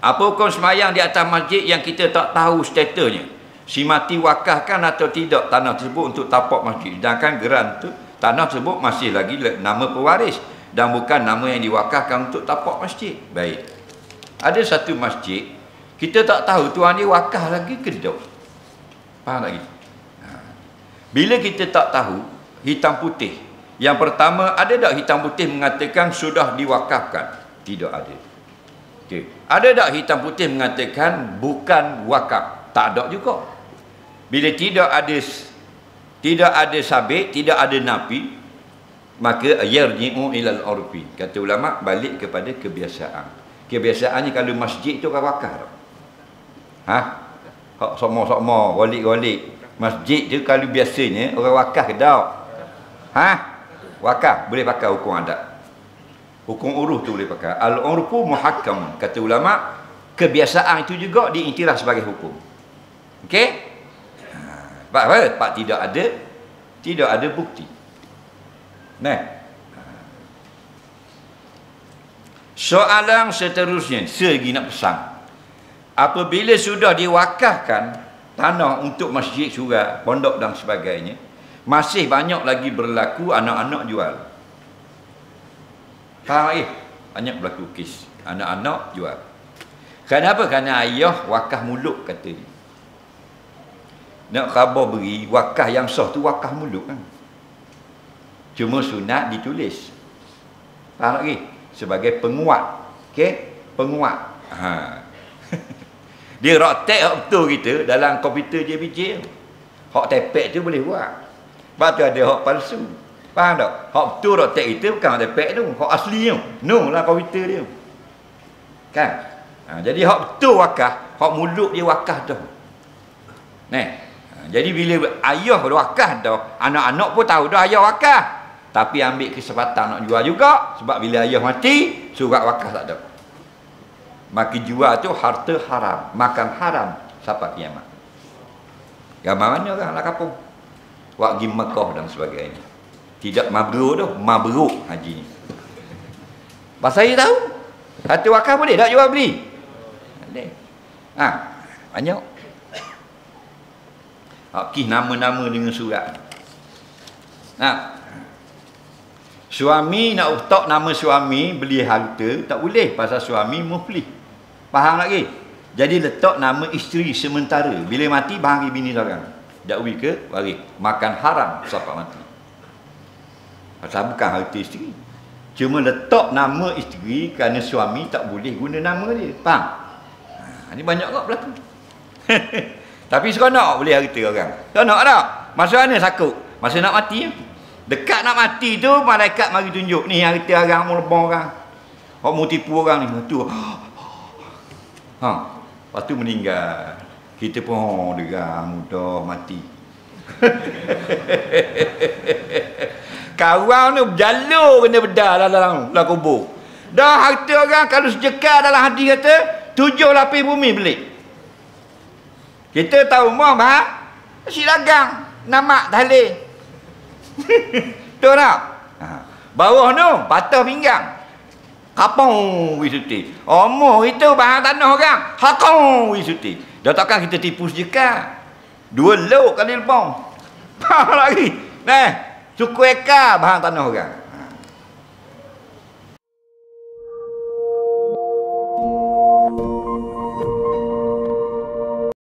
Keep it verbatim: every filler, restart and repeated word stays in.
Apa hukum semayang di atas masjid yang kita tak tahu statusnya? Si mati wakafkan atau tidak tanah tersebut untuk tapak masjid. Sedangkan geran tu tanah tersebut masih lagi nama pewaris dan bukan nama yang diwakafkan untuk tapak masjid. Baik. Ada satu masjid kita tak tahu tuan dia wakaf lagi ke tidak. Faham tak? Bila kita tak tahu hitam putih. Yang pertama, ada tak hitam putih mengatakan sudah diwakafkan? Tidak ada. Okay. Ada tak hitam putih mengatakan bukan wakaf? Tak ada juga. Bila tidak ada tidak ada sabit, tidak ada nafi, maka yarji'u ilal urfi. Kata ulama, balik kepada kebiasaan. Kebiasaannya kalau masjid tu kan wakaf. Ha? Hak sama-sama, golik-golik. Masjid tu kalau biasanya orang wakaf ke dak? Ha? Wakaf boleh pakai hukum adat. Hukum uruf tu boleh pakai. Al-urfu muhakkam. Kata ulama, kebiasaan itu juga diiktiraf sebagai hukum. Okey? Sebab apa? Sebab tidak ada tidak ada bukti. Nah. Soalan seterusnya, segi nak pesan. Apabila sudah diwakafkan tanah untuk masjid, surau, pondok dan sebagainya, masih banyak lagi berlaku anak-anak jual. Faham? Banyak berlaku kes anak-anak jual. Kenapa? Kerana ayah wakaf muluk, kata dia. Nak khabar beri wakaf yang sah tu wakaf muluk kan? Cuma sunat ditulis. Faham lagi? Sebagai penguat. Okay? Penguat. Ha. Dia rotek betul kita dalam komputer J B J. Hak tepek tu boleh buat. Lepas tu ada hak palsu. Faham tak? Hak betul tak tag kita bukan hak tepek tu. Hak asli tu. No lah komputer dia. Kan? Ha, jadi hak betul wakaf. Hak muluk dia wakaf dah. Nah. Ha, jadi bila ayah wakaf dah, anak-anak pun tahu dah ayah wakaf. Tapi ambil kesempatan nak jual juga. Sebab bila ayah mati, surat wakaf tak ada. Maka jual tu harta haram. Makan haram. Sampai kiamat. Gambar mana orang lah kapung. Wak pergi Mekah dan sebagainya. Tidak mabrur tu, mabrur haji ni. Pasal saya tahu. Harta wakaf boleh tak jual beli? Boleh. Ha, banyak. Hak kis nama-nama dengan surat. Nah. Suami nak utak nama suami beli harta tak boleh pasal suami muflih. Faham lagi? Jadi letak nama isteri sementara. Bila mati bahagi bini seorang. Dakwi ke waris. Makan haram sampai mati. Pasal bukan harta isteri. Cuma letak nama isteri kerana suami tak boleh guna nama dia. Faham? Ha, ini banyak kot berlaku. Tapi seronok boleh harta orang. Seronok tak? Masa mana sakut? Masa nak mati. Ya? Dekat nak mati tu, malaikat mari tunjuk. Ni harta orang, mau lebah orang. Orang mau tipu orang ni. Tu. Ha. Lepas tu meninggal. Kita pun, oh, derang, mudah, mati. Kawan tu berjalur kena bedar dalam, dalam, dalam kubur. Dah harta orang kalau sejekal dalam hati kata, tujuh lapis bumi belik. Kita tahu mah, bah, si dagang, namak tali. Betul tak? Ha. Bawah tu, patah pinggang. Kapung, wisuti. Omor itu bahan tanah orang. Hakung, wisuti. Dah takkan kita tipu sejekal. Dua lok kali lebong. Faham lagi? Nah. Suku eka bahan tanah orang. Ha.